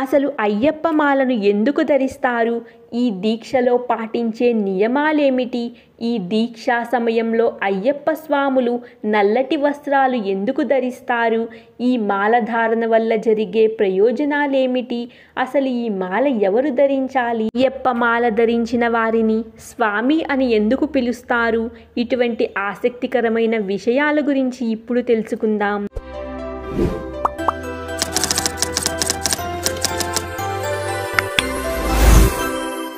అసలు అయ్యప్ప మాలను ఎందుకు ధరిస్తారు? ఈ దీక్షలో పాటించే నియమాలేమిటి? ఈ దీక్షా సమయంలో అయ్యప్ప స్వాములు నల్లటి వస్త్రాలు ఎందుకు ధరిస్తారు? ఈ మాల ధారణ వల్ల జరిగే ప్రయోజనాలేమిటి? అసలు ఈ మాల ఎవరు ధరించాలి? అయ్యప్ప మాల ధరించిన వారిని స్వామి అని ఎందుకు పిలుస్తారు? ఇటువంటి ఆసక్తికరమైన విషయాల గురించి ఇప్పుడు తెలుసుకుందాం.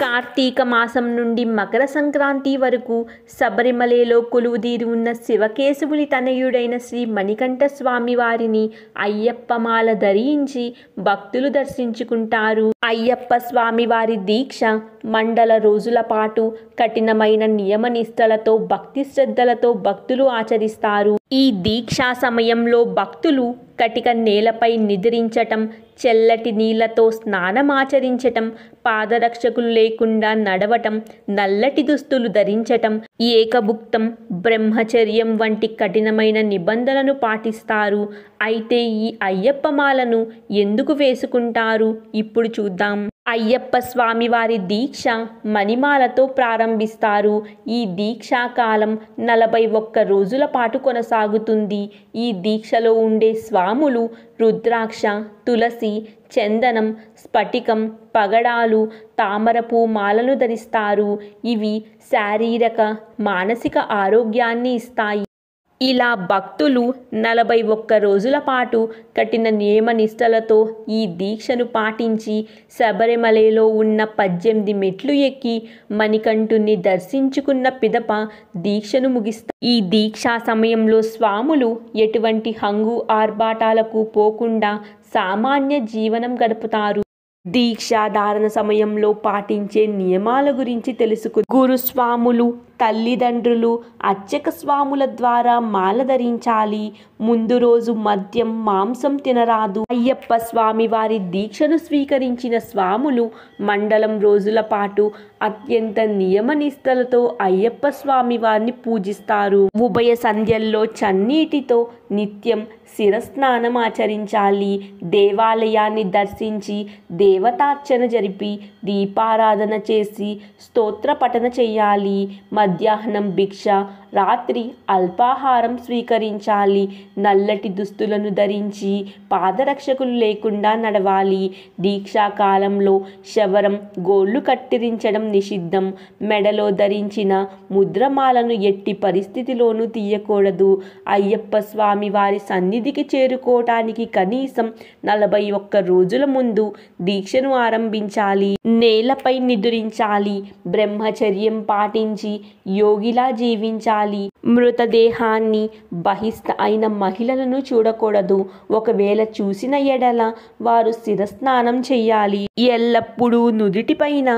కార్తీక మాసం నుండి మకర సంక్రాంతి వరకు శబరిమలలో కొలువుదీరి ఉన్న శివకేశవుని తనయుడైన శ్రీ మణికంఠ స్వామి వారిని అయ్యప్పమాల ధరించి భక్తులు దర్శించుకుంటారు. అయ్యప్ప స్వామి వారి దీక్ష మండల రోజుల పాటు కఠినమైన నియమనిష్టలతో భక్తి శ్రద్ధలతో భక్తులు ఆచరిస్తారు. ఈ దీక్షా సమయంలో భక్తులు కటిక నేలపై నిద్రించటం, చల్లటి నీళ్లతో స్నానమాచరించటం, పాదరక్షకులు లేకుండా నడవటం, నల్లటి దుస్తులు ధరించటం, ఏకభుక్తం, బ్రహ్మచర్యం వంటి కఠినమైన నిబంధనలను పాటిస్తారు. అయితే ఈ అయ్యప్పమాలను ఎందుకు వేసుకుంటారు? ఇప్పుడు చూద్దాం. అయ్యప్ప స్వామి వారి దీక్ష మణిమాలతో ప్రారంభిస్తారు. ఈ దీక్షాకాలం 41 రోజుల పాటు కొనసాగుతుంది. ఈ దీక్షలో ఉండే స్వాములు రుద్రాక్ష, తులసి, చందనం, స్ఫటికం, పగడాలు, తామరపు మాలను ధరిస్తారు. ఇవి శారీరక, మానసిక ఆరోగ్యాన్ని ఇస్తాయి. ఇలా భక్తులు 41 రోజుల పాటు కఠిన నియమనిష్టలతో ఈ దీక్షను పాటించి శబరిమలలో ఉన్న 18 మెట్లు ఎక్కి మణికంఠుణ్ణి దర్శించుకున్న పిదప దీక్షను ముగిస్తారు. ఈ దీక్షా సమయంలో స్వాములు ఎటువంటి హంగు ఆర్భాటాలకు పోకుండా సామాన్య జీవనం గడుపుతారు. దీక్షాధారణ సమయంలో పాటించే నియమాల గురించి తెలుసుకు గురుస్వాములు, తల్లిదండ్రులు అర్చక స్వాముల ద్వారా మాల ధరించాలి. ముందు రోజు మద్యం, మాంసం తినరాదు. అయ్యప్ప స్వామి వారి దీక్షను స్వీకరించిన స్వాములు మండలం రోజుల పాటు అత్యంత నియమనిష్టలతో అయ్యప్ప స్వామి వారిని పూజిస్తారు. ఉభయ సంధ్యల్లో చన్నీటితో నిత్యం శిరస్నానం ఆచరించాలి. దేవాలయాన్ని దర్శించి దేవతార్చన జరిపి దీపారాధన చేసి స్తోత్ర పఠన చేయాలి. మధ్యాహ్నం భిక్ష, రాత్రి అల్పాహారం స్వీకరించాలి. నల్లటి దుస్తులను ధరించి పాదరక్షకులు లేకుండా నడవాలి. దీక్షాకాలంలో శవరం, గోళ్లు కత్తిరించడం నిషిద్ధం. మెడలో ధరించిన ముద్రమాలను ఎట్టి పరిస్థితిలోనూ తీయకూడదు. అయ్యప్ప స్వామి వారి సన్నిధికి చేరుకోవటానికి కనీసం 41 రోజుల ముందు దీక్షను ఆరంభించాలి. నేలపై నిదురించాలి. బ్రహ్మచర్యం పాటించి యోగిలా జీవించాలి. మృతదేహాన్ని బహిష్ట అయిన మహిళలను చూడకూడదు. ఒకవేళ చూసిన ఎడల వారు శిరస్నానం చేయాలి. ఎల్లప్పుడూ నుదుటిపైన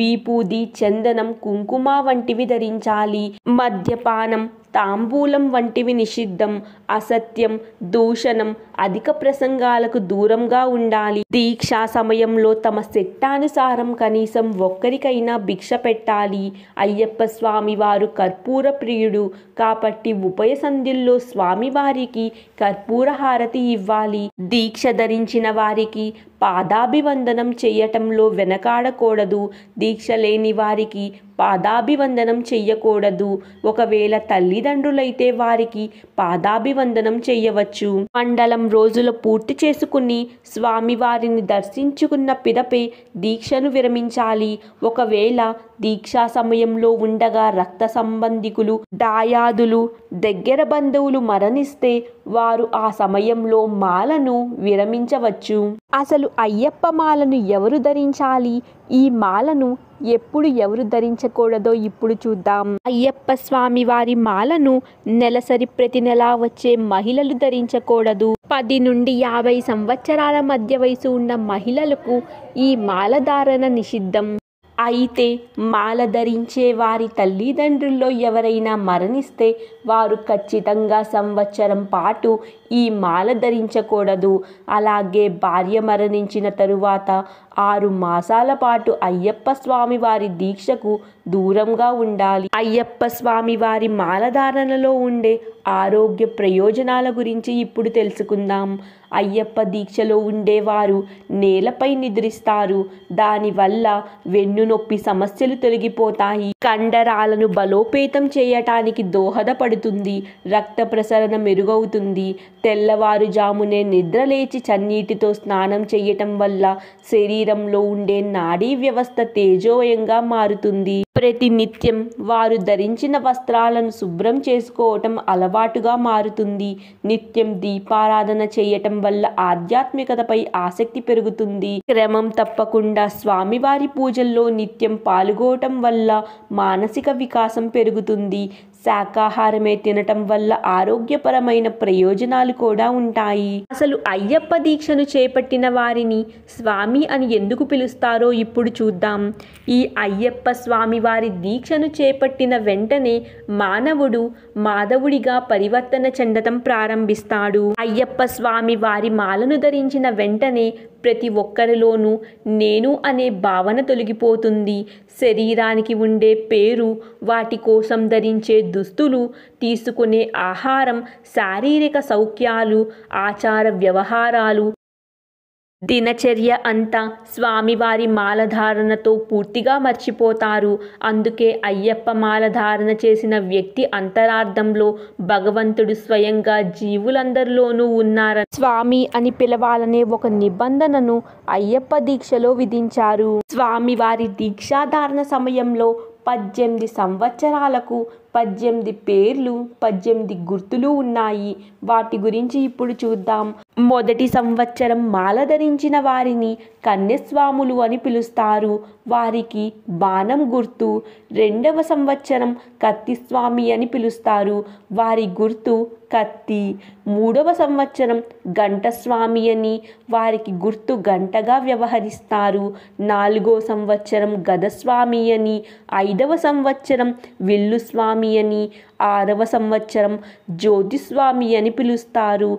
వీపూది, చందనం, కుంకుమ వంటివి ధరించాలి. మద్యపానం, తాంబూలం వంటివి నిషిద్ధం. అసత్యం, దూషణం, అధిక ప్రసంగాలకు దూరంగా ఉండాలి. దీక్షా సమయంలో తమ శక్తానుసారం కనీసం ఒక్కరికైనా భిక్ష పెట్టాలి. అయ్యప్ప స్వామి వారు కర్పూర ప్రియుడు కాబట్టి ఉభయ సంధ్యల్లో స్వామివారికి కర్పూర హారతి ఇవ్వాలి. దీక్ష ధరించిన వారికి పాదాభివందనం చేయటంలో వెనకాడకూడదు. దీక్ష లేని వారికి పాదాభివందనం చెయ్యకూడదు. ఒకవేళ తల్లిదండ్రులైతే వారికి పాదాభివందనం చెయ్యవచ్చు. మండలం రోజులు పూర్తి చేసుకుని స్వామివారిని దర్శించుకున్న పిదపే దీక్షను విరమించాలి. ఒకవేళ దీక్షా సమయంలో ఉండగా రక్త సంబంధికులు, దాయాదులు, దగ్గర బంధువులు మరణిస్తే వారు ఆ సమయంలో మాలను విరమించవచ్చు. అసలు అయ్యప్ప మాలను ఎవరు ధరించాలి? ఈ మాలను ఎప్పుడు ఎవరు ధరించకూడదో ఇప్పుడు చూద్దాం. అయ్యప్ప స్వామి వారి మాలను నెలసరి ప్రతి నెలా వచ్చే మహిళలు ధరించకూడదు. 10 నుండి 50 సంవత్సరాల మధ్య వయసు ఉన్న మహిళలకు ఈ మాల ధారణ నిషిద్ధం. అయితే మాల ధరించే వారి తల్లిదండ్రుల్లో ఎవరైనా మరణిస్తే వారు ఖచ్చితంగా 1 సంవత్సరం పాటు ఈ మాల ధరించకూడదు. అలాగే భార్య మరణించిన తరువాత 6 మాసాల పాటు అయ్యప్ప స్వామి వారి దీక్షకు దూరంగా ఉండాలి. అయ్యప్ప స్వామి వారి మాలధారణలో ఉండే ఆరోగ్య ప్రయోజనాల గురించి ఇప్పుడు తెలుసుకుందాం. అయ్యప్ప దీక్షలో ఉండేవారు నేలపై నిద్రిస్తారు. దానివల్ల వెన్నునొప్పి సమస్యలు తొలగిపోతాయి. కండరాలను బలోపేతం చేయటానికి దోహదపడుతుంది. రక్త ప్రసరణ మెరుగవుతుంది. తెల్లవారుజామునే నిద్ర లేచి చన్నీటితో స్నానం చేయటం వల్ల శరీరంలో ఉండే నాడీ వ్యవస్థ తేజోయంగా మారుతుంది. ప్రతి నిత్యం వారు ధరించిన వస్త్రాలను శుభ్రం చేసుకోవటం అలవాటుగా మారుతుంది. నిత్యం దీపారాధన చేయటం వల్ల ఆధ్యాత్మికతపై ఆసక్తి పెరుగుతుంది. క్రమం తప్పకుండా స్వామివారి పూజల్లో నిత్యం పాల్గొనటం వల్ల మానసిక వికాసం పెరుగుతుంది. శాకాహారమే తినటం వల్ల ఆరోగ్యపరమైన ప్రయోజనాలు కూడా ఉంటాయి. అసలు అయ్యప్ప దీక్షను చేపట్టిన వారిని స్వామి అని ఎందుకు పిలుస్తారో ఇప్పుడు చూద్దాం. ఈ అయ్యప్ప స్వామి వారి దీక్షను చేపట్టిన వెంటనే మానవుడు మాధవుడిగా పరివర్తన చెందటం ప్రారంభిస్తాడు. అయ్యప్ప స్వామి వారి మాలను ధరించిన వెంటనే ప్రతి ఒక్కరిలోనూ నేను అనే భావన తొలగిపోతుంది. శరీరానికి ఉండే పేరు, వాటి కోసం ధరించే దుస్తులు, తీసుకునే ఆహారం, శారీరక సౌఖ్యాలు, ఆచార వ్యవహారాలు దినచర్య అంతా స్వామివారి మాలధారణతో పూర్తిగా మర్చిపోతారు. అందుకే అయ్యప్ప మాలధారణ చేసిన వ్యక్తి అంతరార్థంలో భగవంతుడు స్వయంగా జీవులందరిలోనూ ఉన్నారని స్వామి అని పిలవాలనే ఒక నిబంధనను అయ్యప్ప దీక్షలో విధించారు. స్వామివారి దీక్షాధారణ సమయంలో 18 సంవత్సరాలకు 18 పేర్లు 18 గుర్తులు ఉన్నాయి. వాటి గురించి ఇప్పుడు చూద్దాం. మొదటి సంవత్సరం మాల ధరించిన వారిని కన్యస్వాములు అని పిలుస్తారు. వారికి బాణం గుర్తు. 2వ సంవత్సరం కత్తిస్వామి అని పిలుస్తారు. వారి గుర్తు కత్తి. 3వ సంవత్సరం గంటస్వామి అని, వారికి గుర్తు గంటగా వ్యవహరిస్తారు. 4వ సంవత్సరం గదస్వామి అని, 5వ సంవత్సరం విల్లుస్వామి అని, 6వ సంవత్సరం జ్యోతిస్వామి అని పిలుస్తారు.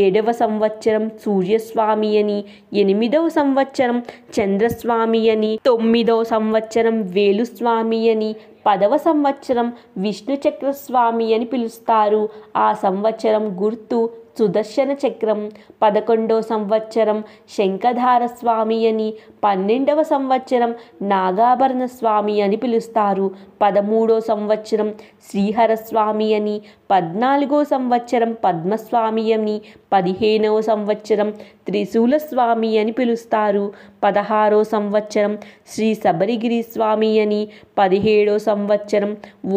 7వ సంవత్సరం సూర్యస్వామి అని, 8వ సంవత్సరం చంద్రస్వామి అని, 9వ సంవత్సరం వేలుస్వామి అని, 10వ సంవత్సరం విష్ణు చక్రస్వామి అని పిలుస్తారు. ఆ సంవత్సరం గుర్తు సుదర్శన చక్రం. 11వ సంవత్సరం శంఖధార స్వామి అని, 12వ సంవత్సరం నాగాభరణ స్వామి అని పిలుస్తారు. 13వ సంవత్సరం శ్రీహర స్వామి అని, 14వ సంవత్సరం పద్మస్వామి అని, 15వ సంవత్సరం త్రిశూల స్వామి అని పిలుస్తారు. 16వ సంవత్సరం శ్రీ శబరిగిరి స్వామి అని, 17వ సంవత్సరం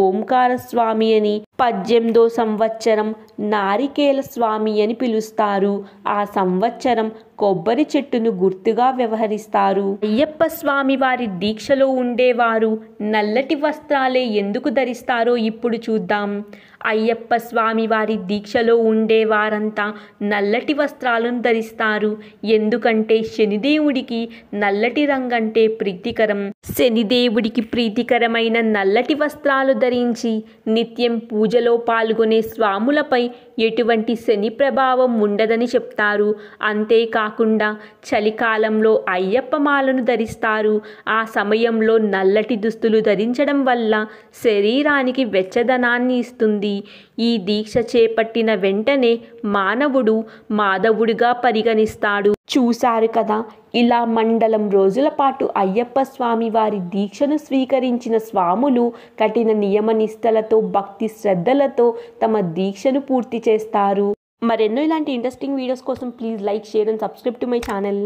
ఓంకార స్వామి అని, 18వ సంవత్సరం నారికేల స్వామి అని పిలుస్తారు. ఆ సంవత్సరం కొబ్బరి చెట్టును గుర్తుగా వ్యవహరిస్తారు. అయ్యప్ప స్వామి వారి దీక్షలో ఉండేవారు నల్లటి వస్త్రాలే ఎందుకు ధరిస్తారో ఇప్పుడు చూద్దాం. అయ్యప్ప స్వామి వారి దీక్షలో ఉండేవారంతా నల్లటి వస్త్రాలను ధరిస్తారు. ఎందుకంటే శనిదేవుడికి నల్లటి రంగంటే ప్రీతికరం. శనిదేవుడికి ప్రీతికరమైన నల్లటి వస్త్రాలు ధరించి నిత్యం పూజలో పాల్గొనే స్వాములపై ఎటువంటి శని ప్రభావం ఉండదని చెప్తారు. అంతేకాకుండా చలికాలంలో అయ్యప్ప మాలను ధరిస్తారు. ఆ సమయంలో నల్లటి దుస్తులు ధరించడం వల్ల శరీరానికి వెచ్చదనాన్ని ఇస్తుంది. ఈ దీక్ష చేపట్టిన వెంటనే మానవుడు మాధవుడిగా పరిగణిస్తాడు. చూశారు కదా, ఇలా మండలం రోజుల పాటు అయ్యప్ప స్వామి వారి దీక్షను స్వీకరించిన స్వాములు కఠిన నియమ నిష్టలతో, భక్తి శ్రద్ధలతో తమ దీక్షను పూర్తి చేస్తారు. మరెన్నో ఇలాంటి ఇంట్రెస్టింగ్ వీడియోస్ కోసం please like, share and subscribe to my channel.